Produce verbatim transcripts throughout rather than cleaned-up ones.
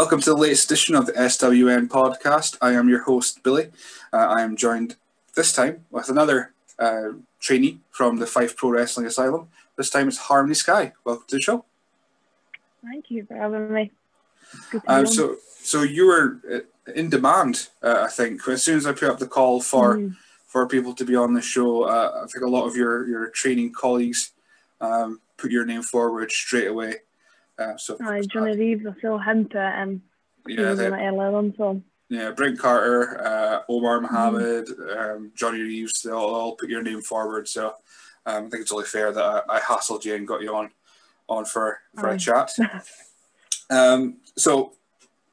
Welcome to the latest edition of the S W N Podcast. I am your host, Billy. Uh, I am joined this time with another uh, trainee from the Fife Pro Wrestling Asylum. This time it's Harmony Skye. Welcome to the show. Thank you for having me. Good to um, so, so you were in demand, uh, I think. As soon as I put up the call for mm. for people to be on the show, uh, I think a lot of your, your training colleagues um, put your name forward straight away. Uh, so Aye, Johnny Reeves, I saw him to um, yeah, they, L L M, so. Yeah, Brent Carter, uh, Omar Mohammed, mm. um, Johnny Reeves, they all, all put your name forward. So um, I think it's only fair that I, I hassled you and got you on on for, for a chat. um, so,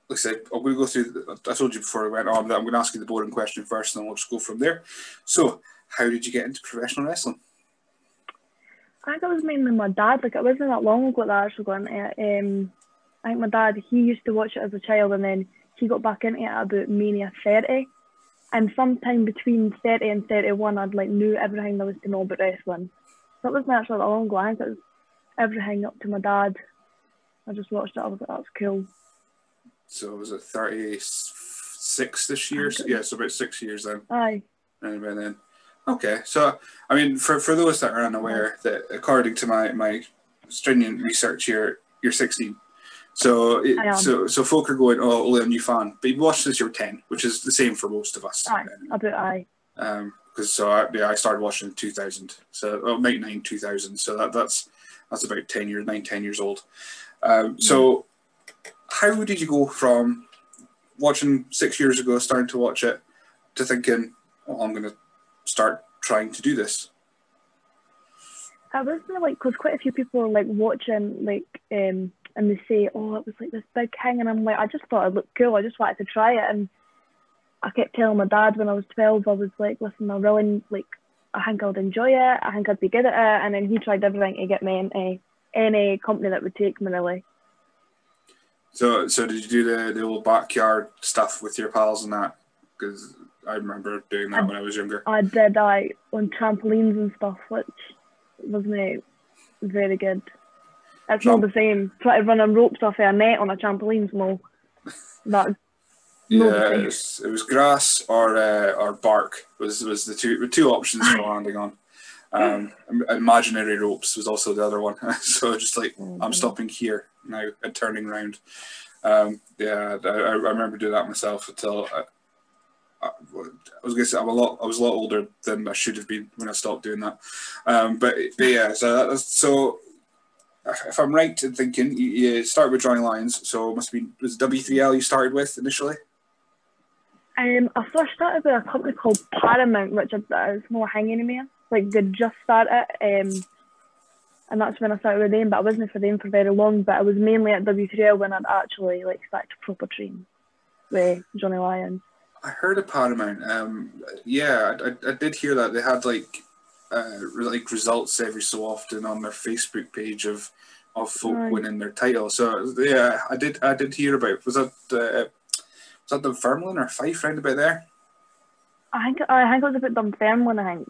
like I said, I'm going to go through, the, I told you before I went on that I'm going to ask you the boring question first and then we'll just go from there. So, how did you get into professional wrestling? I think it was mainly my dad. Like, it wasn't that long ago that I actually got into it. Um, I think my dad, he used to watch it as a child, and then he got back into it at about Mania thirty. And sometime between thirty and thirty-one, I'd like knew everything there was to know about wrestling. So it wasn't actually that long ago. I think it was everything up to my dad. I just watched it. I was like, that's cool. So was it thirty-six this year? Yeah, so about six years then. Aye. And by then. Okay, so I mean, for, for those that are unaware, that according to my my stringent research here, you're sixteen. So it, so so folk are going, oh, only a new fan, but you watched since you were ten, which is the same for most of us. Aye, I bet aye. Um, because so I, yeah, I started watching in two thousand, so well, ninety-nine two thousand. So that that's that's about ten years, nine ten years old. Um, so yeah. How did you go from watching six years ago, starting to watch it, to thinking, oh, I'm gonna start trying to do this? I wasn't like, because quite a few people were like watching, like, um, and they say, oh, it was like this big thing, and I'm like, I just thought it looked cool, I just wanted to try it. And I kept telling my dad when I was twelve, I was like, listen, I really, like, I think I would enjoy it, I think I'd be good at it. And then he tried everything to get me into any company that would take me, really. So, so did you do the, the old backyard stuff with your pals and that? Because I remember doing that I, when I was younger. I did, I, on trampolines and stuff, which wasn't very good. It's no. not the same. Try to run on ropes off a net on a trampoline's no. That, yeah, no it, was, it was grass or uh, or bark was was the two two options for landing on. Um, imaginary ropes was also the other one. So just like, mm-hmm. I'm stopping here now and turning round. Um, yeah, I, I remember doing that myself until. I, I was gonna say I'm a lot. I was a lot older than I should have been when I stopped doing that. Um, but, but yeah, so that, so if I'm right in thinking, you, you started with Johnny Lyons, so it must be was W three L you started with initially. Um, I first started with a company called Paramount, which is more hanging man. Like they just started, um, and that's when I started with them. But I wasn't for them for very long. But I was mainly at W three L when I'd actually like started to proper train with Johnny Lyons. I heard of Paramount. Um, yeah, I, I did hear that they had like uh, like results every so often on their Facebook page of of folk right. winning their title. So yeah, I did I did hear about. Was that uh, was that Dunfermline or Fife round about there? I think I think it was about Dunfermline. I think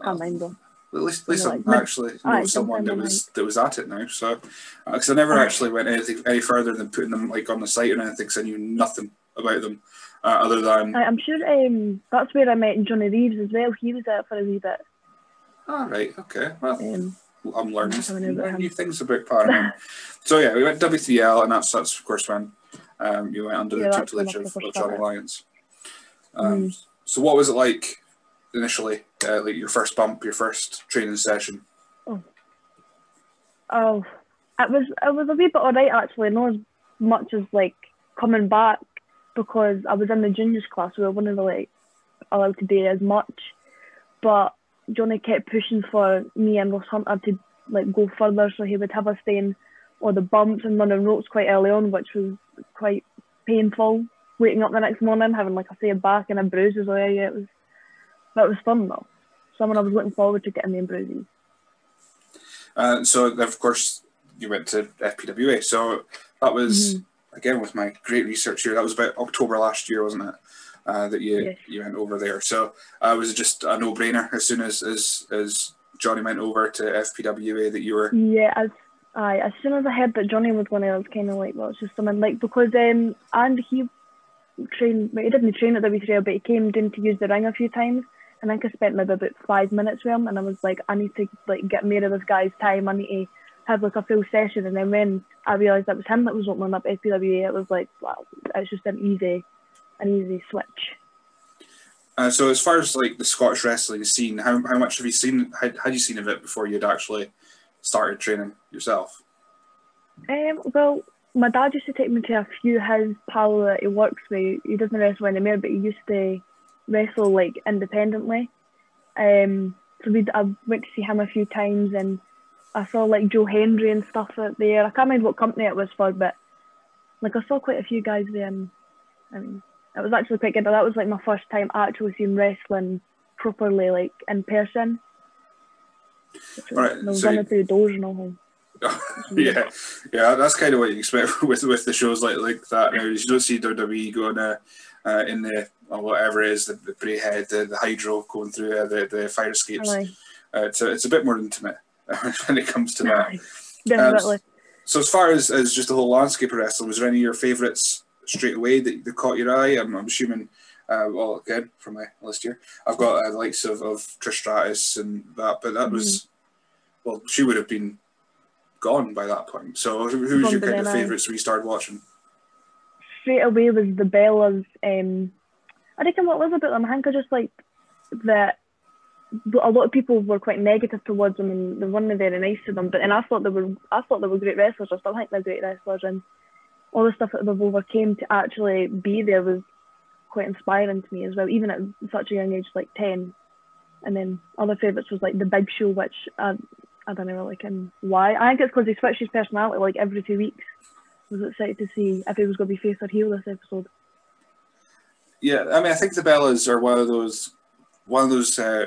I can't uh, remember. At least, at least I'm like, actually know right, someone that was that was at it now. So because uh, I never right. actually went anything any further than putting them like on the site or anything. Cause I knew nothing about them. Uh, other than I, I'm sure um, that's where I met Johnny Reeves as well. He was there for a wee bit. Alright, okay. Well, um, I'm learning, learning new things about Paramount. So yeah, we went W three L, and that's, that's of course when um, you went under yeah, the tutelage of, of Johnny Lyons. Um, mm. So what was it like initially? Uh, like your first bump, your first training session? Oh, oh. It was it was a wee bit alright actually, not as much as like coming back, because I was in the juniors class, so I wasn't really allowed to do as much. But Johnny kept pushing for me and Ross Hunter to like go further, so he would have us staying on the bumps and running ropes quite early on, which was quite painful. Waking up the next morning, having like I say a back and a bruise was like, yeah, it was, but it was fun though. Someone I was looking forward to getting them bruises. Uh, so of course you went to F P W A. So that was. Mm-hmm. Again, with my great research here, that was about October last year, wasn't it? Uh, that you yes. you went over there. So uh, was it just a no-brainer as soon as, as as Johnny went over to F P W A that you were? Yeah, as Aye, as soon as I heard that Johnny was winning, I was kind of like, well, it's just something like, because um, and he trained, well, he didn't train at W W E, but he came down to use the ring a few times, and I think I spent maybe about five minutes with him, and I was like, I need to like get more of this guy's time, I need to have like a full session. And then when I realised that was him that was opening up S P W A, it was like, wow, it's just an easy, an easy switch. Uh, so as far as like the Scottish wrestling scene, how how much have you seen? Had had you seen of it before you'd actually started training yourself? Um, well, my dad used to take me to a few his pals that he works with. He doesn't wrestle anymore, but he used to wrestle like independently. Um, so we I went to see him a few times, and I saw like Joe Hendry and stuff out there. I can't remember what company it was for, but like I saw quite a few guys there, and I mean, it was actually quite good. That was like my first time actually seeing wrestling properly, like in person. All right, was so you, doors and all. yeah, yeah, that's kind of what you expect with with the shows like like that. Now you don't see W W E going uh, uh, in the or whatever it is, the, the Brayhead, the, the Hydro going through uh, the the fire escapes. Right. Uh, it's a, it's a bit more intimate when it comes to that. Definitely. Um, so as far as, as just the whole landscape of wrestling, was there any of your favourites straight away that, that caught your eye? I'm, I'm assuming, uh, well, again, from my list here, I've got uh, the likes of, of Trish Stratus and that, but that mm-hmm. was, well, she would have been gone by that point. So who was your kind of favourites when you started watching? Straight away was the Bellas. Um, I reckon what was about them, I think I just liked that a lot of people were quite negative towards them, and they weren't very nice to them, but and I thought they were, I thought they were great wrestlers. I still think they're great wrestlers, and all the stuff that they've overcame to actually be there was quite inspiring to me as well, even at such a young age, like ten. And then other favourites was like the Big Show, which I, I don't know like and why. I think it's because he switched his personality like every two weeks. I was excited to see if he was going to be face or heel this episode. Yeah, I mean, I think the Bellas are one of those one of those uh,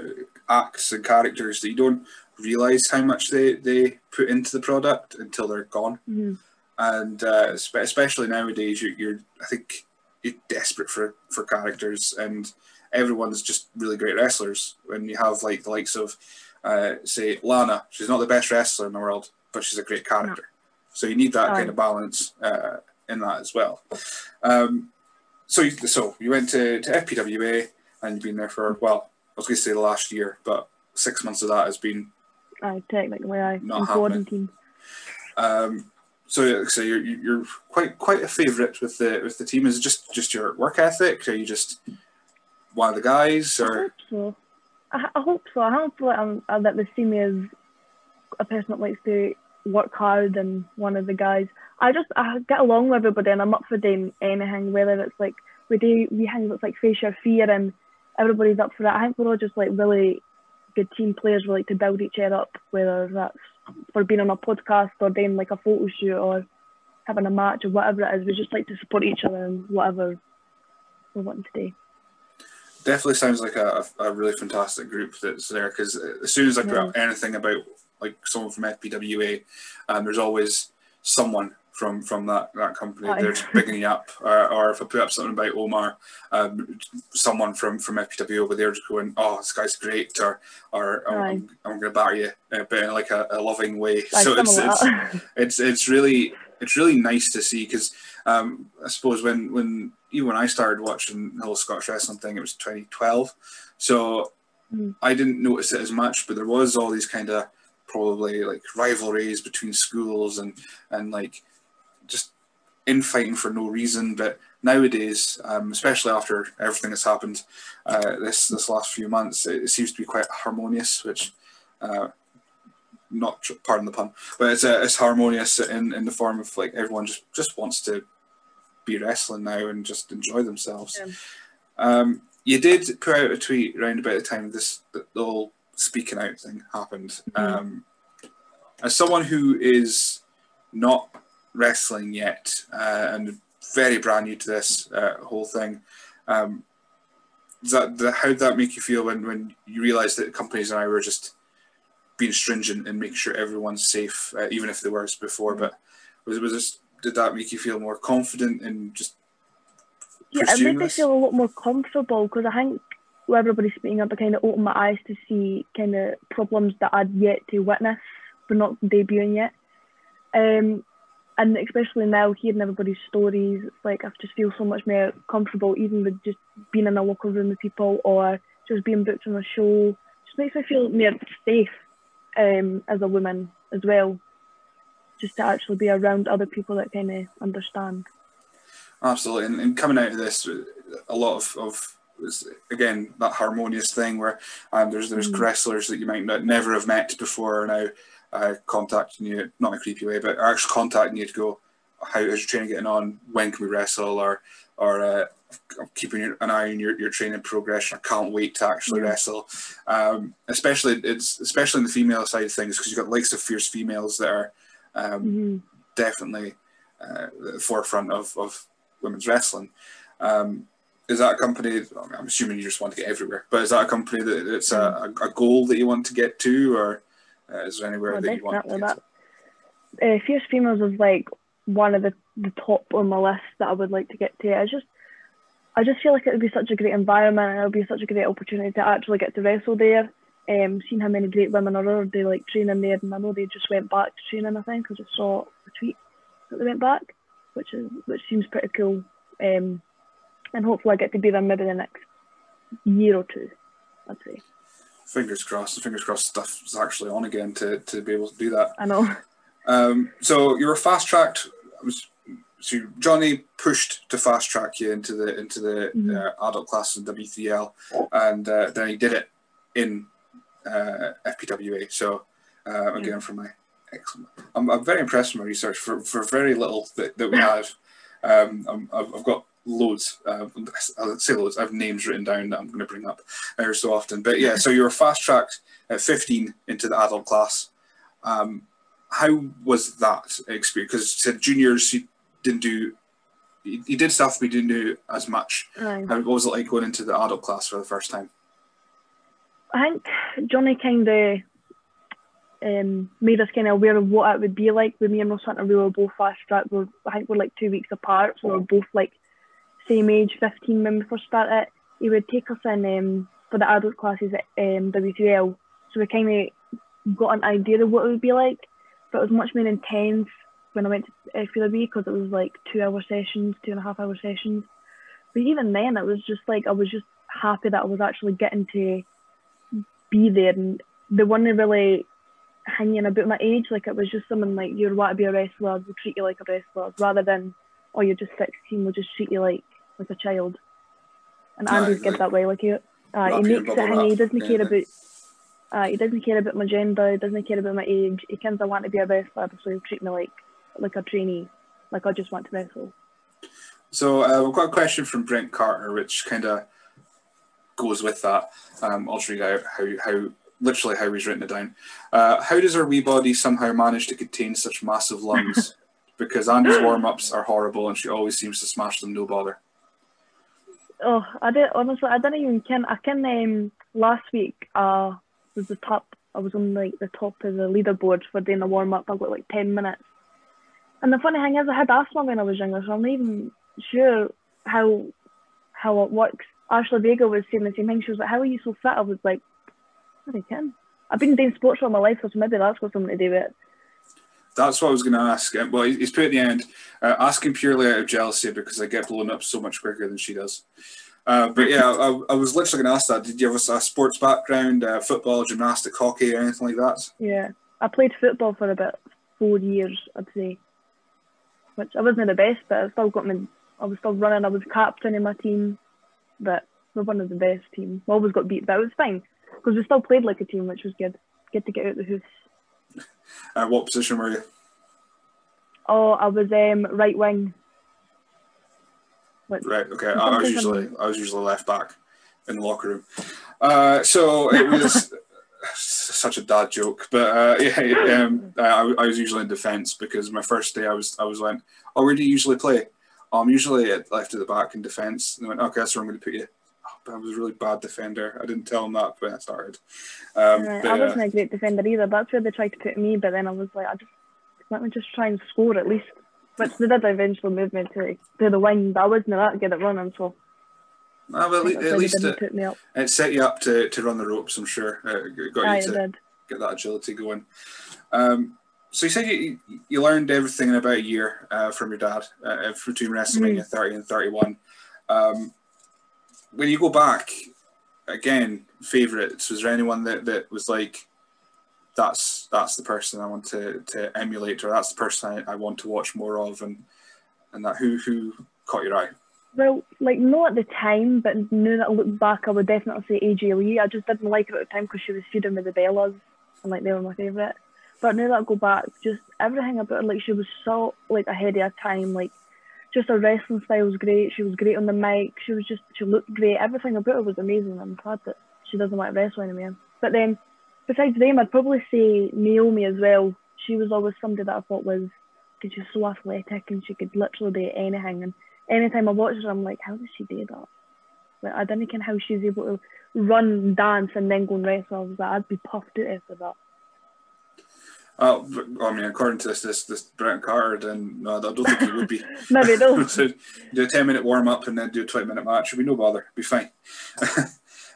acts and characters that you don't realise how much they, they put into the product until they're gone. Mm-hmm. And uh, especially nowadays, you're, you're I think you're desperate for, for characters, and everyone's just really great wrestlers. When you have like the likes of, uh, say, Lana, she's not the best wrestler in the world, but she's a great character. No. So you need that um. kind of balance uh, in that as well. Um, so, you, so you went to, to F P W A, and you've been there for, well, I was going to say the last year, but six months of that has been. I technically I not happening. Um. So, so you're you're quite quite a favourite with the with the team. Is it just just your work ethic? Are you just one of the guys? Or I hope so. I, I hope so. I hope that I'm, that they see me as a person that likes to work hard and one of the guys. I just I get along with everybody, and I'm up for doing anything. Whether it's like we do we hang that's like Face Your Fear, and everybody's up for that. I think we're all just like really good team players. We like to build each other up, whether that's for being on a podcast or doing like a photo shoot or having a match or whatever it is. We just like to support each other in whatever we're wanting to do. Definitely sounds like a, a really fantastic group that's there, because as soon as I put yeah. up anything about like someone from F P W A, um, there's always someone from from that, that company Hi. They're bigging you up, or, or if I put up something about Omar, um, someone from, from F P W over there just going, oh, this guy's great, or, or I'm, I'm going to batter you, but in like a, a loving way. I so it's it's, it's it's really it's really nice to see, because um, I suppose when, when even when I started watching the whole Scottish wrestling thing, it was twenty twelve, so mm. I didn't notice it as much, but there was all these kind of probably like rivalries between schools and and like just infighting for no reason. But nowadays, um, especially after everything that's happened uh, this this last few months, it, it seems to be quite harmonious, which, uh, not pardon the pun, but it's uh, it's harmonious in, in the form of like everyone just, just wants to be wrestling now and just enjoy themselves. Yeah. Um, you did put out a tweet around about the time this the whole speaking out thing happened. Mm-hmm. Um, as someone who is not wrestling yet uh, and very brand new to this uh, whole thing, um, does that, the, how'd that make you feel when, when you realised that companies and I were just being stringent and making sure everyone's safe, uh, even if they were before, but was, was this, did that make you feel more confident and just yeah, it made me feel a lot more comfortable, because I think with everybody speaking up, I kind of opened my eyes to see kind of problems that I'd yet to witness but not debuting yet. Um, and especially now, hearing everybody's stories, it's like I just feel so much more comfortable, even with just being in a locker room with people or just being booked on a show. Just makes me feel more safe um, as a woman as well, just to actually be around other people that kind of understand. Absolutely, and, and coming out of this, a lot of, of was, again, that harmonious thing where um, there's there's mm-hmm. wrestlers that you might not, never have met before are now uh, contacting you, not in a creepy way, but are actually contacting you to go, how is your training getting on? When can we wrestle? Or or uh, I'm keeping an eye on your, your training progress. I can't wait to actually mm-hmm. wrestle. Um, especially it's especially in the female side of things, because you've got likes of Fierce Females that are um, mm-hmm. definitely uh, at the forefront of, of women's wrestling. Um, is that a company, I'm assuming you just want to get everywhere, but is that a company that it's a, a goal that you want to get to, or uh, is there anywhere oh, that you want to get to? Uh, Fierce Females is like one of the, the top on my list that I would like to get to. I just, I just feel like it would be such a great environment, and it would be such a great opportunity to actually get to wrestle there. Um, seen how many great women are already like training there, and I know they just went back to training, I think, I just saw a tweet that they went back, which is which seems pretty cool. Um, and hopefully I get to be there maybe the next year or two, I'd say. Fingers crossed, fingers crossed stuff is actually on again to, to be able to do that. I know. Um, so you were fast-tracked, so Johnny pushed to fast-track you into the into the mm-hmm. uh, adult class in W three L, and uh, then he did it in uh, F P W A, so uh, again yeah. for my... Excellent. I'm, I'm very impressed with my research for, for very little that, that we have. Um, I'm, I've, I've got loads. Uh, I'll say loads. I have names written down that I'm going to bring up every so often. But yeah, so you were fast-tracked at fifteen into the adult class. Um, how was that experience? Because you said juniors, you didn't do... You, you did stuff, but you didn't do as much. Right. How, what was it like going into the adult class for the first time? I think Johnny kind of... Um, made us kind of aware of what it would be like. With me and Ross Hunter, we were both fast-tracked. We're, I think we're like two weeks apart, so we're both like same age, fifteen when we first started. He would take us in um, for the adult classes at um, W two L, so we kind of got an idea of what it would be like, but it was much more intense when I went to F L B, because it was like two-hour sessions, two and a half hour sessions. But even then, it was just like, I was just happy that I was actually getting to be there, and they weren't really hanging about my age. Like, it was just someone like, you want to be a wrestler, we'll treat you like a wrestler, rather than, oh, you're just sixteen, we'll just treat you like like a child. And no, Andy's good like, that way. Like he, uh, he makes it hang. He doesn't yeah, care about uh, he doesn't care about my gender, he doesn't care about my age. He kind of want to be a wrestler, so he'll treat me like like a trainee, like I just want to wrestle. So uh, we've got a question from Brent Carter, which kind of goes with that. Um, I'll read out how how. Literally how he's written it down. Uh, how does our wee body somehow manage to contain such massive lungs? Because Andy's warm-ups are horrible and she always seems to smash them, no bother. Oh, I did, honestly, I didn't even, can, I can, um, last week, uh, was the top, I was on like the top of the leaderboard for doing the warm-up. I got like ten minutes. And the funny thing is, I had asthma when I was younger, so I'm not even sure how, how it works. Ashley Vega was saying the same thing. She was like, how are you so fit? I was like, I can. I've been doing sports all my life, so maybe that's got something to do with it. That's what I was going to ask. Well, he's put at the end, uh, asking purely out of jealousy because I get blown up so much quicker than she does. Uh, but yeah, I, I was literally going to ask that. Did you have a sports background, uh, football, gymnastics, hockey, or anything like that? Yeah, I played football for about four years, I'd say. Which I wasn't the best, but I still got me. I was still running. I was captain in my team, but we're one of the best teams. I always got beat, but it was fine, because we still played like a team, which was good. Good to get out of the house. Uh, what position were you? Oh, I was um, right wing. Like, right, okay. I was usually I was usually left back in the locker room. Uh, so it was such a dad joke, but uh, yeah, um, I, I was usually in defence, because my first day I was I was went, oh, where do you usually play? Oh, I'm usually at left of the back in defence. And they went, okay, that's where I'm going to put you. But I was a really bad defender. I didn't tell him that when I started. Um, right. but, I wasn't uh, a great defender either. That's where they tried to put me, but then I was like, I just let me just try and score at least. But they did eventually move me to, to the wing, but I wasn't that good at running, so. Ah, well, at, at least it, it, it set you up to, to run the ropes, I'm sure. It got you I to did. Get that agility going. Um, So you said you you learned everything in about a year uh, from your dad uh, between WrestleMania mm. thirty and thirty-one. Um, when you go back, again, favourites, was there anyone that, that was like, that's that's the person I want to, to emulate, or that's the person I, I want to watch more of, and and that who who caught your eye? Well, like, not at the time, but now that I look back, I would definitely say A J Lee. I just didn't like her at the time because she was feuding with the Bellas, and like they were my favourite. But now that I go back, just everything about her, like, she was so like ahead of her time. Like, just her wrestling style was great. She was great on the mic. She was just, she looked great. Everything about her was amazing. I'm glad that she doesn't want to wrestle anymore. But then, besides them, I'd probably say Naomi as well. She was always somebody that I thought was, because she was so athletic and she could literally do anything. And anytime I watch her, I'm like, how does she do that? Like, I don't know how she's able to run, dance, and then go and wrestle. I was like, I'd be puffed out after that. Uh, I mean, according to this, this, this Brent Carter, then no, I don't think he would be. Maybe no. So do a ten-minute warm-up and then do a twenty-minute match. It'd be no bother. It'd be fine.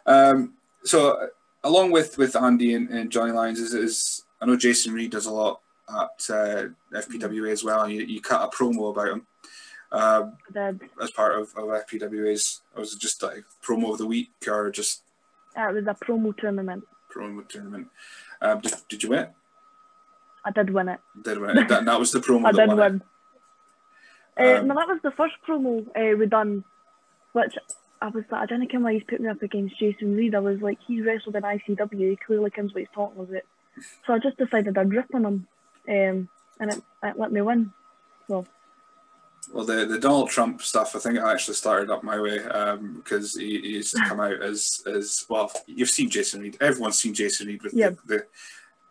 um, so, along with, with Andy and, and Johnny Lyons, is, is I know Jason Reed does a lot at uh, F P W A as well, and you, you cut a promo about him um, as part of, of F P W A's. Was it just like promo of the week, or just? Uh, it was a promo tournament. Promo tournament. Um, did, did you win it? I did win it. Did win it. That, that was the promo. I that did won win. It. Uh, um, no, that was the first promo uh, we done, which I was like, I don't know why he's put me up against Jason Reed. I was like, he's wrestled in I C W. He clearly comes what he's talking about. So I just decided I'd rip on him, um, and it, it let me win. So. Well, the the Donald Trump stuff, I think I actually started up my way because um, he, he used to come out as as well. You've seen Jason Reed. Everyone's seen Jason Reed with yeah. the. the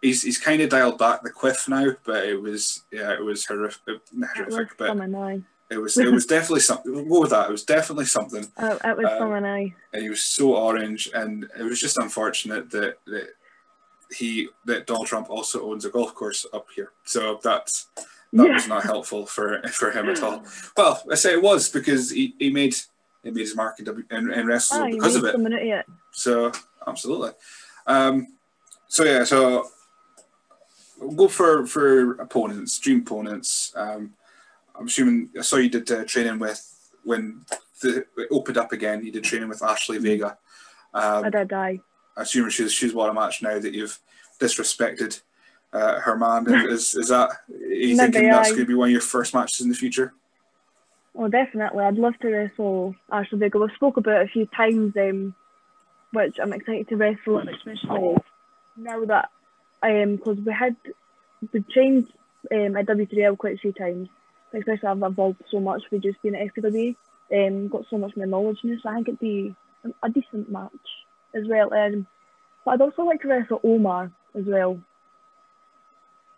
He's he's kind of dialed back the quiff now, but it was yeah it was horrific. horrific but it was it was definitely something. What was that? It was definitely something. Oh, it was um, from an eye. And he was so orange, and it was just unfortunate that that he that Donald Trump also owns a golf course up here. So that's that yeah. was not helpful for for him at all. Well, I say it was because he he made he made his mark in w, in, in wrestling oh, because of it. So absolutely. Um. So yeah. So. We'll go for, for opponents, dream opponents. Um, I'm assuming, I saw you did uh, training with, when the, it opened up again, you did training with Ashley Vega. Um, I did, I. I assume she's, she's won a match now that you've disrespected uh, her man. Is, is that, are you Maybe thinking that's I. going to be one of your first matches in the future? Well, definitely. I'd love to wrestle Ashley Vega. We've spoke about it a few times, um, which I'm excited to wrestle, especially now that because um, we had we changed um, at W three L quite a few times, especially I've evolved so much with just being at F P W, um, got so much more knowledge now, so I think it'd be a decent match as well. Um, but I'd also like to wrestle Omar as well.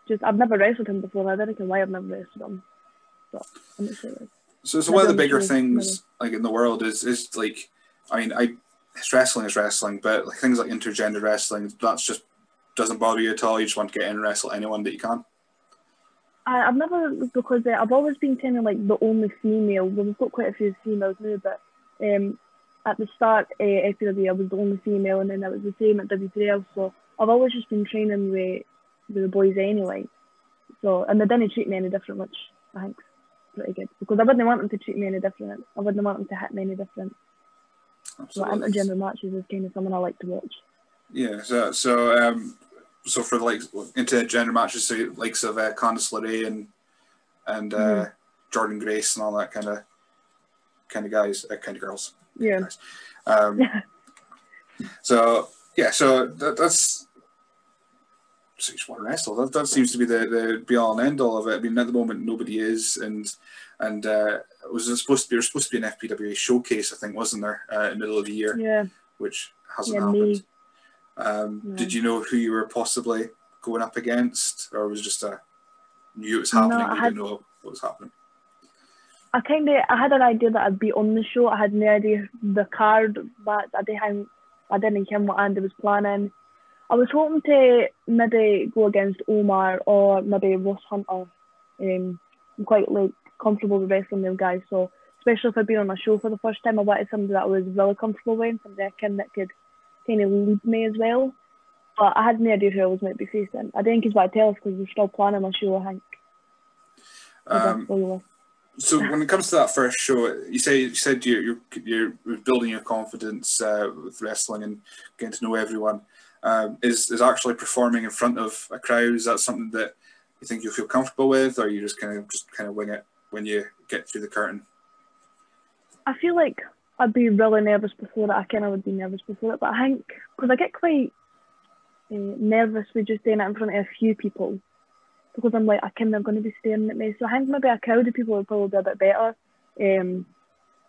Just I've never wrestled him before, I don't know why I've never wrestled him. But I'm not sure. So it's so one of the bigger things maybe. like in the world is is like, I mean, I wrestling is wrestling, but like, things like intergender wrestling, that's just doesn't bother you at all? You just want to get in and wrestle anyone that you can? I, I've never, because uh, I've always been kind of like the only female. Well, we've got quite a few females now, but um, at the start, uh, F P W, I was the only female, and then that was the same at W three L, so I've always just been training with, with the boys anyway. So, and they didn't treat me any different, which I think's pretty good, because I wouldn't want them to treat me any different. I wouldn't want them to hit me any different. Absolutely. So intergender matches is kind of something I like to watch. Yeah, so, so, um, So for like intergender matches, so likes of uh, Candice LeRae and and uh, mm. Jordan Grace and all that kind of kind of guys, uh, kind of girls. Yeah. Guys. Um, yeah. So yeah, so that, that's so you just want to wrestle. That, that seems to be the, the be all and end all of it. I mean, at the moment nobody is, and and uh, it was supposed to be there was supposed to be an F P W A showcase, I think, wasn't there, uh, in the middle of the year? Yeah. Which hasn't yeah, happened. Me. Um, no. Did you know who you were possibly going up against, or was it just a knew it was happening? No, I you had, didn't know what was happening. I kind of I had an idea that I'd be on the show. I had no idea the card, but I didn't I didn't hear what Andy was planning. I was hoping to maybe go against Omar or maybe Ross Hunter. Um, I'm quite like comfortable with wrestling them guys, so especially if I'd been on a show for the first time, I wanted somebody that I was really comfortable with, somebody I can that could kind of lead me as well. But I had no idea who I was meant to be facing. I think it's my tails because we're still planning my show, I think. Um, so when it comes to that first show, you say you said you're you're, you're building your confidence uh, with wrestling and getting to know everyone. Um, is is actually performing in front of a crowd? Is that something that you think you'll feel comfortable with, or you just kind of just kind of wing it when you get through the curtain? I feel like I'd be really nervous before that. I kind of would be nervous before it, but I think because I get quite uh, nervous with just doing it in front of a few people. Because I'm like, I can, they're going to be staring at me. So I think maybe a crowd of people would probably be a bit better. Um,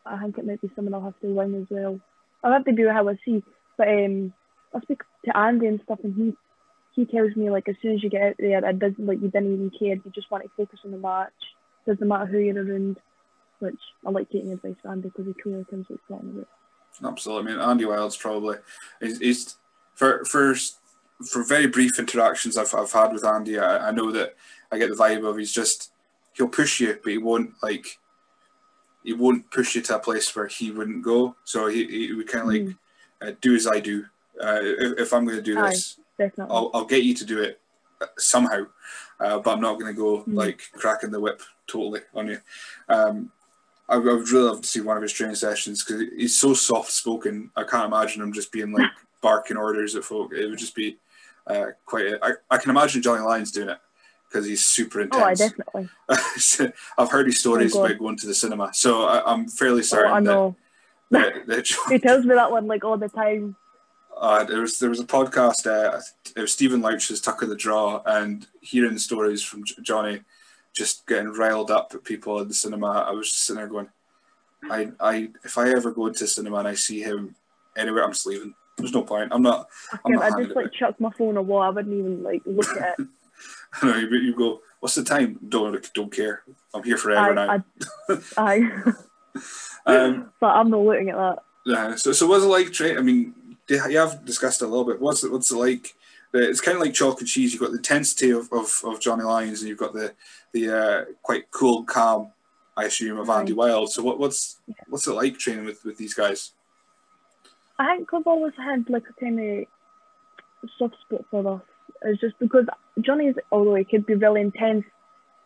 I think it might be something I'll have to win as well. I'll have to do how I see. But um, I speak to Andy and stuff, and he he tells me, like, as soon as you get out there, it doesn't, like, you didn't even care. You just want to focus on the match. It doesn't matter who you're around. Which I like taking advice from Andy because he clearly knows what he's talking about. Absolutely. I mean, Andy Wilde's probably he's, he's for first. For very brief interactions I've, I've had with Andy, I, I know that I get the vibe of he's just, he'll push you, but he won't, like, he won't push you to a place where he wouldn't go. So he, he would kind of like, mm. uh, do as I do. Uh, if, if I'm going to do Aye, this, definitely. I'll, I'll get you to do it somehow, uh, but I'm not going to go, mm. like, cracking the whip totally on you. Um, I, I would really love to see one of his training sessions because he's so soft-spoken. I can't imagine him just being, like, barking orders at folk. It would just be... Uh, quite. A, I, I can imagine Johnny Lyons doing it because he's super intense. Oh, I definitely. so I've heard his stories oh about going to the cinema, so I, I'm fairly certain. Oh, I know. That, that, that John... He tells me that one like all the time. Uh, there was there was a podcast. Uh, it was Stephen Louch's Tuck of the Draw, and hearing stories from J- Johnny, just getting riled up at people in the cinema. I was just sitting there going, I I if I ever go into cinema and I see him anywhere, I'm just leaving. There's no point. I'm not. I'm not I just like chuck my phone or what. I wouldn't even like look at it. I know. You, you go. What's the time? Don't don't care. I'm here forever I, now. Aye. um, but I'm not looking at that. Yeah. So so what's it like? Tra- I mean, you have discussed it a little bit. What's it, what's it like? It's kind of like chalk and cheese. You've got the intensity of, of, of Johnny Lyons, and you've got the the uh, quite cool, calm, I assume, of Andy Wilde. So what what's yeah. what's it like training with, with these guys? I think I've always had like a kind of soft spot for us. It's just because Johnny's, although he could be really intense,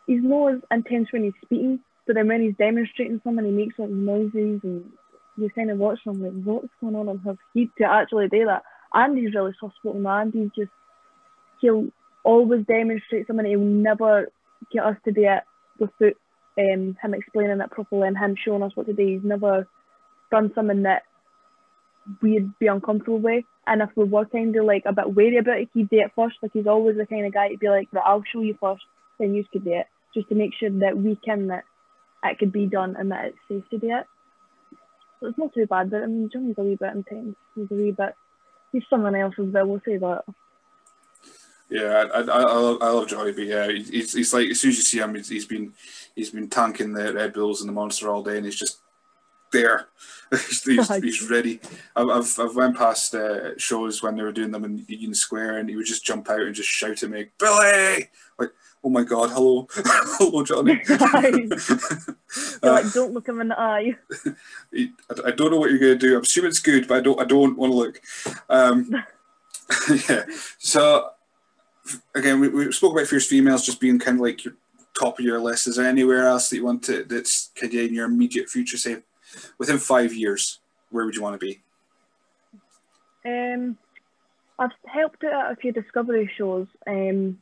he's not as intense when he's speaking, but then when he's demonstrating something, he makes like noises and you kind of watch him like, what's going on in his head to actually do that? Andy's really soft spoken. Andy's just, he'll always demonstrate something. He'll never get us to do it without um, him explaining it properly and him showing us what to do. He's never done something that we'd be uncomfortable with, and if we were kind of like a bit wary about it, he'd do it first. Like, he's always the kind of guy to be like, right, I'll show you first, then you could do it, just to make sure that we can, that it could be done and that it's safe to do it. So it's not too bad, but I mean, Johnny's a wee bit intense. He's a wee bit, he's someone else as well, we'll say that. Yeah, I, I, I, love, I love Johnny, but yeah, he's, he's like, as soon as you see him, he's, he's been he's been tanking the Red Bulls and the Monster all day, and he's just there. he's, he's ready. I've, I've I've went past uh, shows when they were doing them in Union Square, and he would just jump out and just shout at me, Billy! Like, oh my God, hello. Hello, Johnny. You're like, don't look him in the eye. He, I, I don't know what you're going to do. I'm assuming it's good, but I don't I don't want to look. Um, yeah. So, again, we, we spoke about Fierce Females just being kind of like your top of your list. Is there anywhere else that you want to, that's kind of in your immediate future, say, within five years, where would you want to be? Um, I've helped out at a few Discovery shows, um,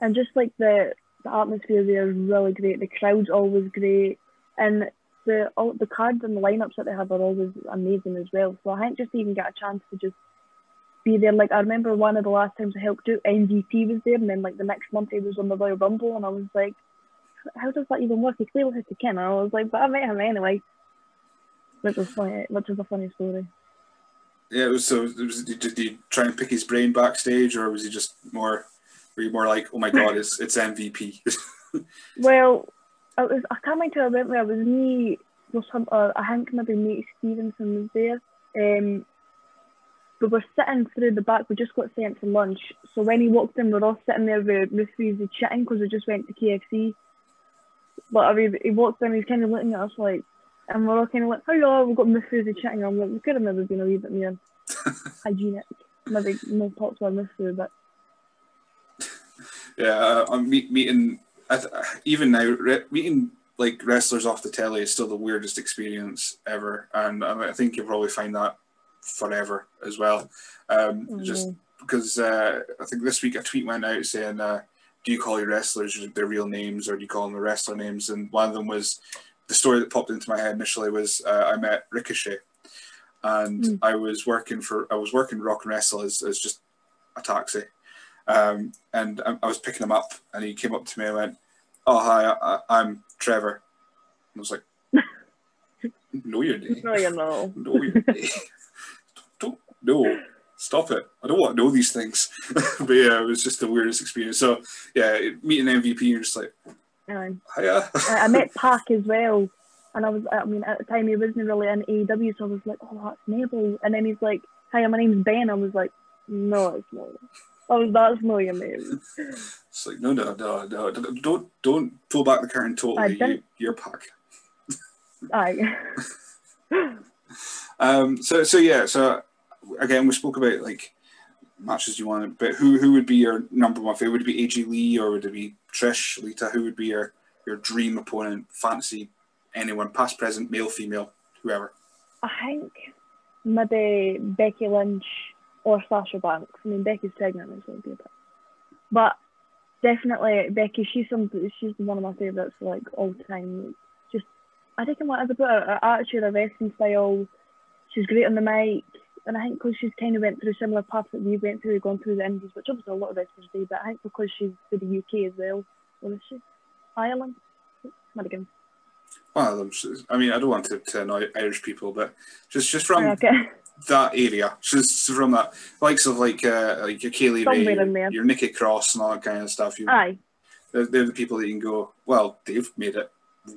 and just like the, the atmosphere there is really great. The crowd's always great, and the all, the cards and the lineups that they have are always amazing as well. So I think just to even get a chance to just be there. Like, I remember one of the last times I helped out, M V P was there, and then like the next month he was on the Royal Rumble, and I was like, how does that even work? He clearly has to ken. I was like, but I met him anyway. Which was funny. Which was a funny story. Yeah, it was. So, was, did he try and pick his brain backstage, or was he just more? Were you more like, oh my God, it's it's M V P? Well, I was. I can't remember. I went where I was. Me was some. Uh, I think maybe Nate Stevenson was there. Um, we were sitting through the back. We just got sent to lunch. So when he walked in, we were all sitting there with referees and chatting because we just went to K F C. But I mean, he walked in. He was kind of looking at us like. And we're all kind of like, oh yeah, we've got Miss Rosie chatting. I'm like, we could have maybe been a wee bit more hygienic. my big, my popular mystery, but yeah, uh, I'm meet, meeting I th- even now re- meeting like wrestlers off the telly is still the weirdest experience ever, and I, mean, I think you'll probably find that forever as well. Um, mm-hmm. Just because uh, I think this week a tweet went out saying, uh, "Do you call your wrestlers their real names, or do you call them the wrestler names?" And one of them was the story that popped into my head initially was uh, I met Ricochet, and mm. I was working for I was working Rock and Wrestle as, as just a taxi. Um, and I, I was picking him up, and he came up to me and went, "Oh, hi, I, I, I'm Trevor." And I was like, "No, you're not. No, you're not. No, you're not. Don't, no, stop it. I don't want to know these things." But yeah, it was just the weirdest experience. So yeah, meeting M V P, you're just like, um, hiya. I, I met Pac as well, and I was, I mean, at the time he wasn't really in A E W, so I was like, "Oh, that's Mabel." And then he's like, "Hi, my name's Ben." I was like, "No, it's not." Oh, that's not your name. It's like, no, no, no, no. Don't, don't pull back the curtain totally. You, you're Pac. Aye. um, so, so yeah, so again, we spoke about like matches you want, but who who would be your number one favorite? Would it be A J Lee, or would it be Trish, Lita? Who would be your, your dream opponent, fantasy, anyone, past, present, male, female, whoever? I think maybe Becky Lynch or Sasha Banks. I mean, Becky's pregnant, which would be a bit. But definitely Becky, she's some, she's one of my favourites like all time. Just, I think I'm like, as about her attitude, her wrestling style, she's great on the mic, and I think because she's kind of went through similar paths that we went through, gone through the Indies, which obviously a lot of wrestlers do, but I think because she's to the U K as well, or is she? Ireland? Madigan. Well, I mean, I don't want to, to annoy Irish people, but just, just from... Okay. That area, she's from that likes of like uh, like your Kaylee Ray, your Nikki Cross, and all that kind of stuff. You, Aye, they're, they're the people that you can go, well, they've made it,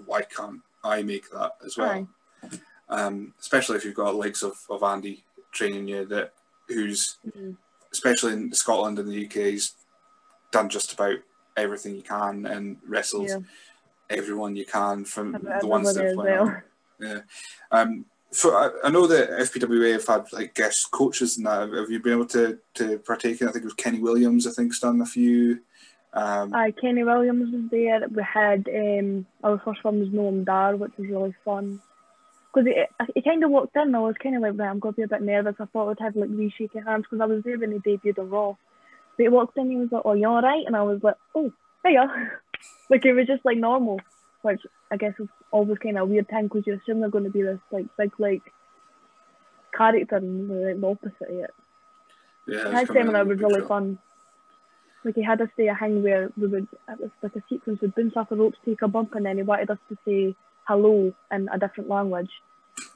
why can't I make that as well? Aye. Um, especially if you've got likes of, of Andy training you, that who's mm-hmm. especially in Scotland and the U K, he's done just about everything you can and wrestles yeah. everyone you can from I've, the ones that well. yeah. Um, So I, I know that F P W A have had like guest coaches and that. Have you been able to, to partake in? I think it was Kenny Williams, I think, done a few. Um, Aye, Kenny Williams was there. We had, um, our first one was Noam Dar, which was really fun. Because he, he kind of walked in, I was kind of like, right, I'm going to be a bit nervous. I thought I'd have like wee shaky hands because I was there when he debuted on Raw. But he walked in, he was like, "Oh, you all right?" And I was like, "Oh, hiya." Like, it was just like normal, which I guess is always kind of a weird time because you assume they're going to be this like big like character, and like the opposite of it. Yeah, his seminar was really fun. Like, he had us do a hang where we would, it was like a sequence, we'd bounce off the ropes, take a bump, and then he wanted us to say hello in a different language.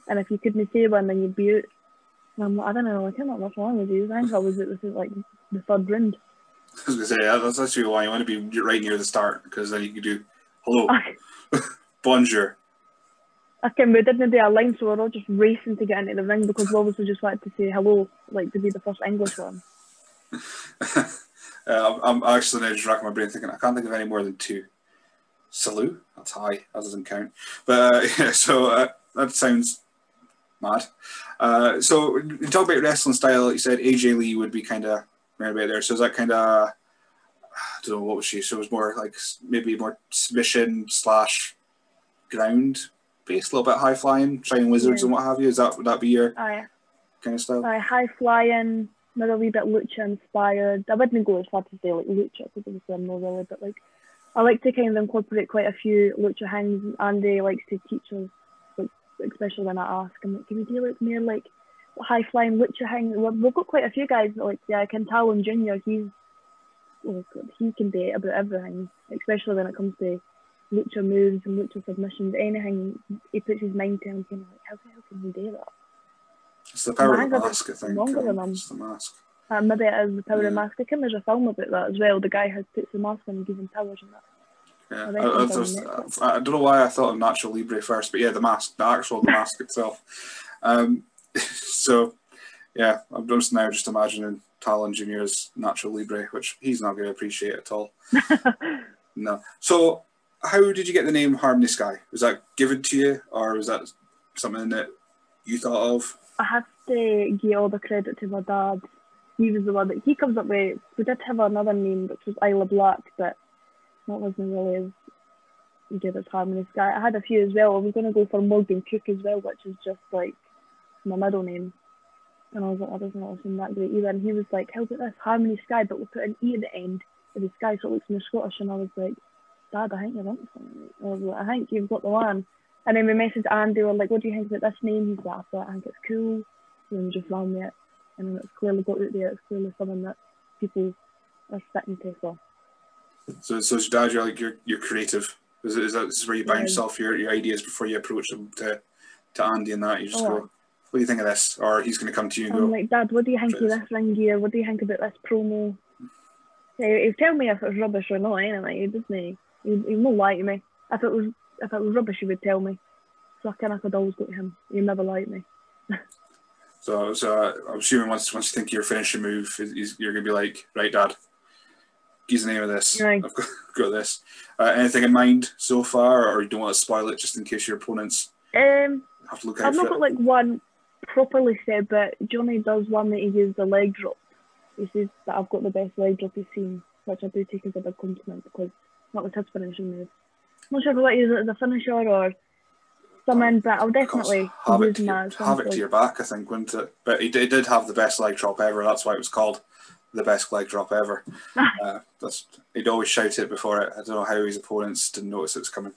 And if you couldn't say one, then you'd be out. And I'm like, I don't know, I can't know what language it is. I think I was out with like the third round. I was going to say, that's actually why you want to be right near the start, because then you can do hello. Bonjour. Okay, we didn't do a line, so we're all just racing to get into the ring because we obviously just wanted to say hello, like to be the first English one. uh, I'm, I'm actually now just racking my brain thinking, I can't think of any more than two. Salut? That's high, that doesn't count. But uh, yeah, so uh, that sounds mad. Uh, so you talk about wrestling style, like you said, A J Lee would be kind of right about there. So is that kind of, I don't know, what was she? So it was more like maybe more submission slash ground based, a little bit high flying, trying wizards yeah. and what have you. Is that, would that be your Aye. kind of style? Aye, high flying, maybe a wee bit lucha inspired. I wouldn't go as far to say like lucha because I'm not really, but like I like to kind of incorporate quite a few lucha hangs. Andy likes to teach us, like, especially when I ask him, like, can we do like more like high flying lucha hangs? We've got quite a few guys that like, yeah, Kentallon Junior, he's like, he can date about everything, especially when it comes to lucha moves and lucha submissions, anything he puts his mind to, I'm kind of like, how the hell can he do that? It's the power of the mask, I think. It's the mask. Uh, maybe it is the power yeah. of the mask. I think there's a film about that as well. The guy has puts the mask on and gives him powers and that. Yeah, I, I, I, was, I, I don't know why I thought of Natural Libre first, but yeah, the mask, the actual mask itself. Um, so, yeah, I'm just now just imagining Talon Junior's Natural Libre, which he's not going to appreciate at all. No. So, how did you get the name Harmony Skye? Was that given to you, or was that something that you thought of? I have to give all the credit to my dad. he was the one that he comes up with. We did have another name, which was Isla Black, but that wasn't really as good as Harmony Skye. I had a few as well. I was going to go for Morgan Cook as well, which is just like my middle name. And I was like, oh, that doesn't seem that great either. And he was like, how about this? Harmony Skye, but we'll put an E at the end of the Skye, so it looks more Scottish. And I was like, Dad, I think you're on something. I was like, I think you've got the one. And then we messaged Andy, we're like, what do you think about this name? He's like, I think it's cool. And we just ran with it. And then it's clearly got out there. It's clearly something that people are sticking to. So, so, so Dad, you're like, you're, you're creative. Is, it, is that this is where you buy yeah. yourself your, your ideas before you approach them to, to Andy and that? You just oh, go, what do you think of this? Or he's going to come to you and I'm go, I'm like, Dad, what do you think of this ring gear? What do you think about this promo? He, he'd tell me if it was rubbish or not, anyway, didn't he? He, he won't lie to me. If it was if it was rubbish, he would tell me. So I kind of could always go to him. He never lied to me. so, so I'm assuming once once you think you're finishing your move, you're going to be like, right, Dad, here's the name of this. Right. I've got, got this. Uh, anything in mind so far, or you don't want to spoil it just in case your opponents um, have to look out I've for not got it? Like one properly said, but Johnny does one that he gives the leg drop. He says that I've got the best leg drop he's seen, which I do take as a big compliment because that was his finishing move. I'm not sure if I use it as a finisher or something, but I'll definitely have it, to your, have it to your back, I think, wouldn't it? But he did, did have the best leg drop ever. That's why it was called the best leg drop ever. uh, that's, he'd always shout it before it. I don't know how his opponents didn't notice it was coming.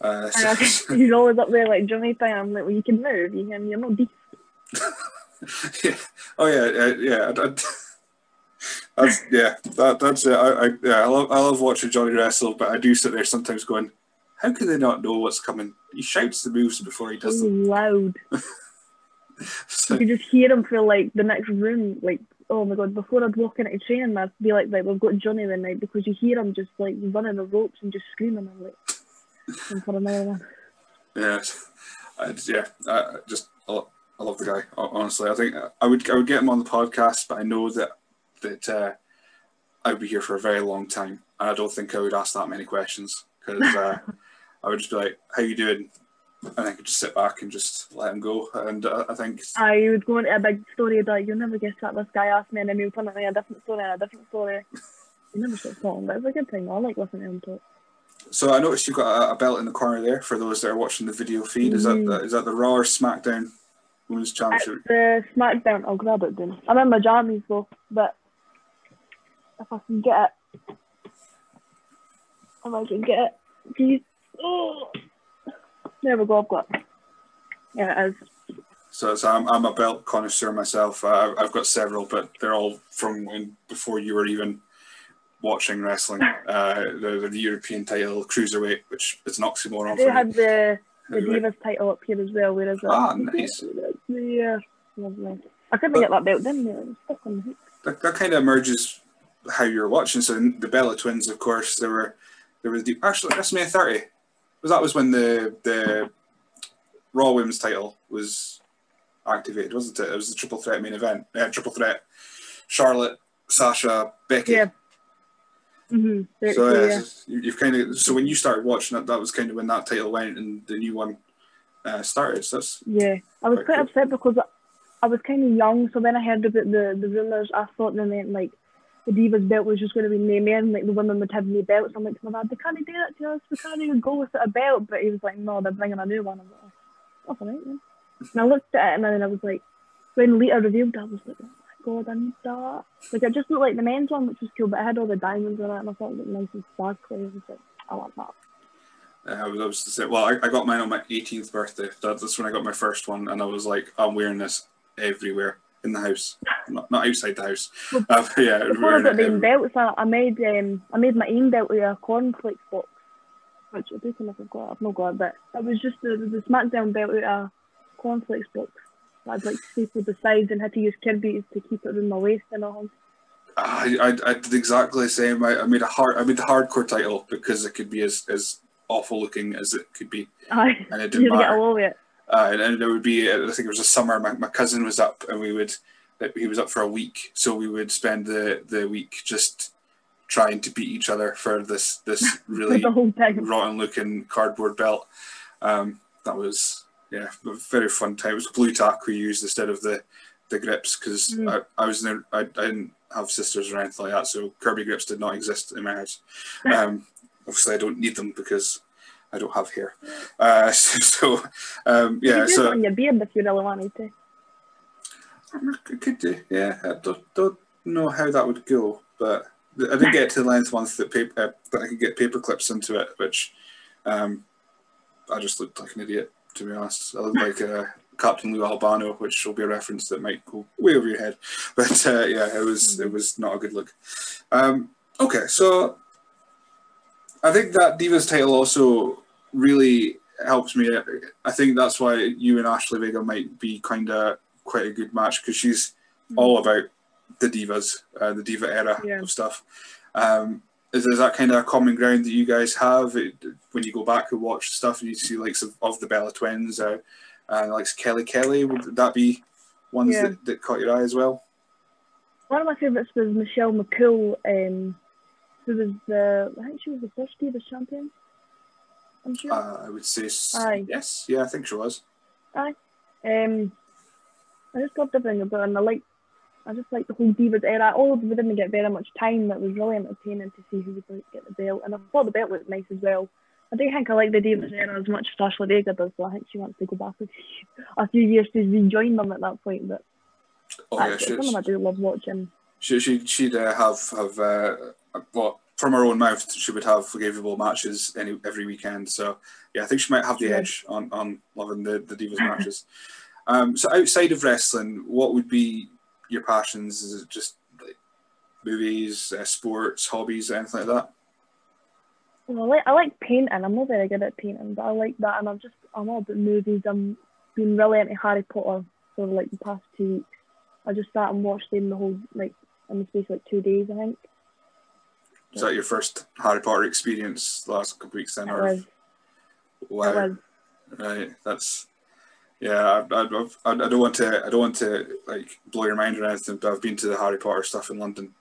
Uh, so, know, he's always up there like Johnny thing. I'm like, well, you can move. You can, you're not deep. yeah. Oh, yeah. Uh, yeah. I, I, That's, yeah, that, that's it. I, I, yeah, I love, I love watching Johnny wrestle, but I do sit there sometimes going, how can they not know what's coming? He shouts the moves before he does them. Loud. So, you just hear him for like the next room, like, oh my God, before I'd walk into training, I'd be like, like, we've got Johnny the night, because you hear him just like running the ropes and just screaming. I'm like, I'm for another one. Yeah, I, yeah, I just, I love the guy, honestly. I think I would, I would get him on the podcast, but I know that that uh, I'd be here for a very long time, and I don't think I would ask that many questions, because uh, I would just be like, how you doing? And I could just sit back and just let him go. And uh, I think I would go into a big story like, you'll never guess that this guy asked me, and then he'll turn at me a different story and a different story. You never stop talking, but it's a good thing. I like listening to him talk. So I noticed you've got a, a belt in the corner there for those that are watching the video feed. Mm-hmm. Is that the, is that the Raw or SmackDown Women's Championship? It's the SmackDown. I'll grab it then. I'm in my jammies though, but if I can get it, if I can get it, please. Oh, there we go. I've got it. Yeah, it is. So, so I'm, I'm a belt connoisseur myself. Uh, I've got several, but they're all from when before you were even watching wrestling. Uh, the, the European title, cruiserweight, which is an oxymoron. They had the the Divas title up here as well. Where is it? Ah, nice. Yeah, lovely. I couldn't but, get that belt, didn't I? It was stuck on the hook. That, that kind of emerges how you're watching. So the Bella Twins, of course, there were there was the actually WrestleMania thirty. Was that was when the the Raw Women's title was activated, wasn't it? It was the triple threat main event. Yeah, triple threat: Charlotte, Sasha, Becky. Yeah. Mm-hmm. thirty, so uh, yeah. you've kind of so when you started watching it, that was kind of when that title went and the new one uh, started. So that's yeah, I was quite cool. upset because I was kind of young. So when I heard about the the rumors, I thought they meant like the Divas belt was just going to be naming, and like the women would have new belts. I'm like to my dad, they can't do that to us, we can't even go without a belt. But he was like, no, they're bringing a new one. I'm like, oh, all right then. And I looked at it, and then I was like, when Lita revealed it, I was like, oh my God, I need that. Like, it just looked like the men's one, which was cool, but it had all the diamonds on it, and I thought it looked nice and sparkly. I was like, I want that. Uh, I was about to say, well, I, I got mine on my eighteenth birthday. That, that's when I got my first one, and I was like, I'm wearing this everywhere. In the house, not, not outside the house. Well, uh, yeah, before I got the belts, I, I made um, I made my own belt with a cornflakes box, which I do think I've got. I've not got it, but it was just the, the SmackDown belt with a cornflakes box that I'd like stapled the sides and had to use Kirby's to keep it around my waist and all. I, I I did exactly the same. I, I made a hard I made the hardcore title because it could be as, as awful looking as it could be, I, and it didn't you matter. Get along with it. Uh, and, and there would be, I think it was a summer, my, my cousin was up and we would, he was up for a week. So we would spend the, the week just trying to beat each other for this this really rotten looking cardboard belt. Um, that was, yeah, a very fun time. It was blue tack we used instead of the, the grips, because mm. I, I was in I, I didn't have sisters or anything like that, so Kirby grips did not exist in my house. Um, obviously, I don't need them because I don't have hair. Uh, so, so um, yeah. You could so, on your beard if you really wanted to. I could do, yeah. I don't, don't know how that would go, but I did get to the length once that paper, uh, that I could get paper clips into it, which um, I just looked like an idiot, to be honest. I looked like a Captain Lou Albano, which will be a reference that might go way over your head, but uh, yeah, it was it was not a good look. Um, okay, so I think that Divas title also really helps me. I think that's why you and Ashley Vega might be kind of quite a good match, because she's mm. all about the Divas, uh, the Diva era yeah. of stuff. Um, is, is that kind of a common ground that you guys have it, when you go back and watch stuff and you see likes of, of the Bella Twins or uh, Uh, like Kelly Kelly, would that be ones yeah. that, that caught your eye as well? One of my favourites was Michelle McCool, um, who was the, I think she was the first Divas champion, I'm sure. Uh, I would say Aye. yes, yeah, I think she was. Aye. Um, I just loved everything about her, and I liked, I just liked the whole Divas era, although we didn't get very much time, that was really entertaining to see who would like, get the belt, and I thought the belt looked nice as well. I do think I like the Divas era as much as Ashley Vega does, so I think she wants to go back a few years to rejoin them at that point. But oh, yeah, she, some of them I do love watching. She, she, she'd uh, have, have uh, well, from her own mouth, she would have forgivable matches any, every weekend. So, yeah, I think she might have the yeah. edge on, on loving the, the Divas matches. Um, so outside of wrestling, what would be your passions? Is it just like, movies, uh, sports, hobbies, anything like that? I like, I like painting. I'm not very good at painting, but I like that, and I'm just I'm all about movies. I'm been really into Harry Potter for like the past two weeks. I just sat and watched them the whole like in the space of like two days, I think. Is that your first Harry Potter experience the last couple weeks then? It was. Wow. It was. Right, that's yeah. I, I I don't want to I don't want to like blow your mind or anything, but I've been to the Harry Potter stuff in London,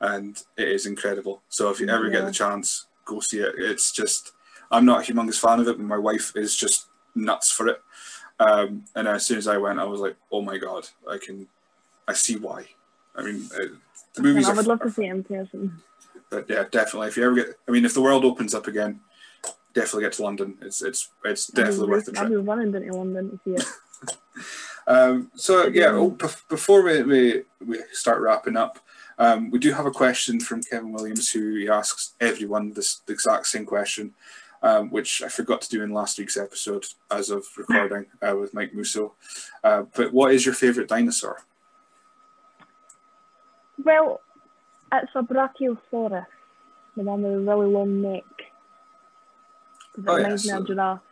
and it is incredible. So if you ever yeah. get the chance, go see it. It's just, I'm not a humongous fan of it, but my wife is just nuts for it. Um, and as soon as I went, I was like, oh my God, I can, I see why. I mean, uh, the movies I would are, love to see it in person. But yeah, definitely. If you ever get, I mean, if the world opens up again, definitely get to London. It's it's it's definitely worth the trip. I'll be running into London to see it. um, so yeah, oh, before we, we, we start wrapping up, Um, we do have a question from Kevin Williams, who asks everyone this the exact same question, um, which I forgot to do in last week's episode as of recording uh, with Mike Musso. Uh, but what is your favourite dinosaur? Well, it's a Brachiosaurus, the one with a really long neck. It oh, reminds yeah, so, me of giraffe.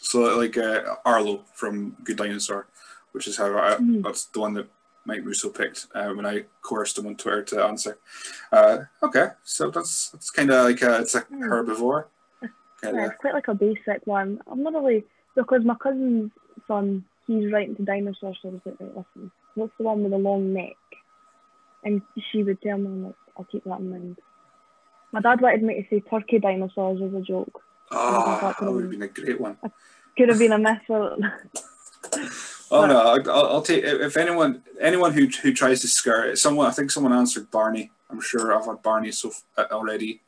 So like uh, Arlo from Good Dinosaur, which is how I, mm. that's the one that Mike Musso picked uh, when I coerced him on Twitter to answer. Uh, okay, so that's that's kind of like a, it's a herbivore. Kinda. Yeah, it's quite like a basic one. I'm not really, because my cousin's son, he's right into dinosaurs, so I was like, right, listen, what's the one with the long neck? And she would tell me, I'm like, I'll keep that in mind. My dad wanted me to say turkey dinosaurs as a joke. Oh, that would have been a great one. Could have been a mess for Oh no! I'll, I'll take if anyone anyone who who tries to skirt it. Someone I think someone answered Barney. I'm sure I've had Barney so uh, already.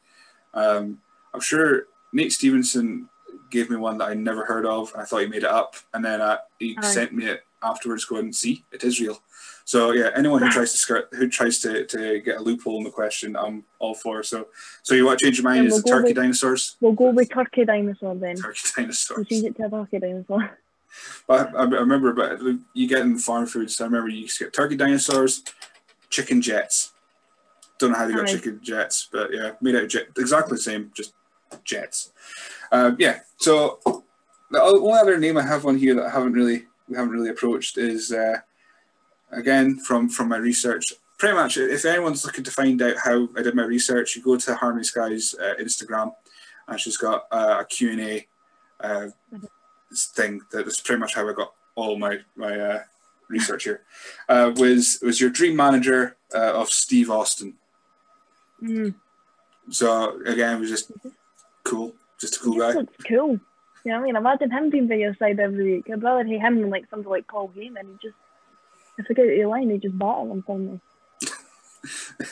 Um, I'm sure Nate Stevenson gave me one that I never heard of. I thought he made it up, and then uh, he Aye. sent me it afterwards. Going, see, it is real. So yeah, anyone who tries to skirt, who tries to, to get a loophole in the question, I'm all for. So so you want to change your mind? Yeah, we'll is the turkey with, dinosaurs? We'll go with turkey dinosaur then. Turkey dinosaur. We'll change it to a turkey dinosaur. But I, I remember, but you get in farm foods. I remember you used to get turkey dinosaurs, chicken jets. Don't know how they got Aye. chicken jets, but yeah, made out of jet, exactly the same, just jets. Um, yeah. So the only other name I have on here that I haven't really we haven't really approached is uh, again from from my research. Pretty much, if anyone's looking to find out how I did my research, you go to Harmony Skye's uh, Instagram, and she's got uh, a Q and A. Uh, thing that was pretty much how I got all my my uh, research here uh, was was your dream manager uh, of Steve Austin. Mm. So again, it was just cool, just a cool guy. Cool. Yeah, I mean, imagine him being by your side every week. I'd rather hate him than like somebody like Paul Heyman. He just If I go to Elaine, they just battle them for me.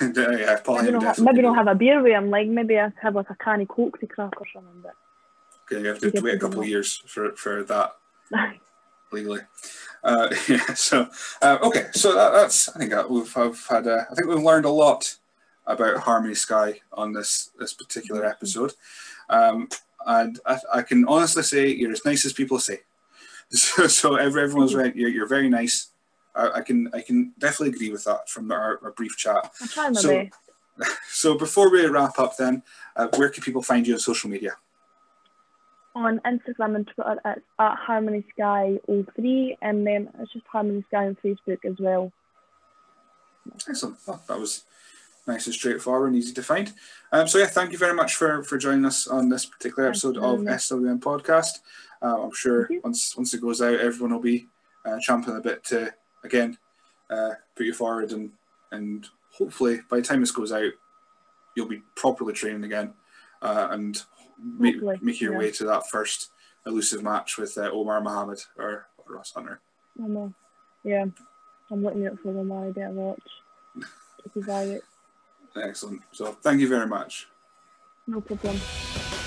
Yeah, Paul maybe I'll maybe have a beer with him, like maybe I have like a can of Coke to crack or something. But okay, you have to, to wait a couple of years for, for that legally. Uh, yeah, so uh, okay, so that, that's I think that we've I've had a, I think we've learned a lot about Harmony Skye on this this particular episode, um, and I, I can honestly say you're as nice as people say. So, so everyone's right. You're, you're very nice. I can I can definitely agree with that from our, our brief chat. I'm trying my so, best. So before we wrap up then, uh, where can people find you on social media? On Instagram and Twitter, it's at Harmony Skye oh three, and then it's just Harmony Skye on Facebook as well. Excellent. Well, that was nice and straightforward and easy to find. Um, so yeah, thank you very much for, for joining us on this particular episode of S W N Podcast. Uh, I'm sure once once it goes out, everyone will be uh, champing a bit to again, uh, put you forward, and and hopefully by the time this goes out, you'll be properly trained again, uh, and make, make your yeah. way to that first elusive match with uh, Omar Mohammed or, or Ross Hunter. I know. Yeah, I'm looking out for Omar. I better watch. Keep his eye out. Excellent. So thank you very much. No problem.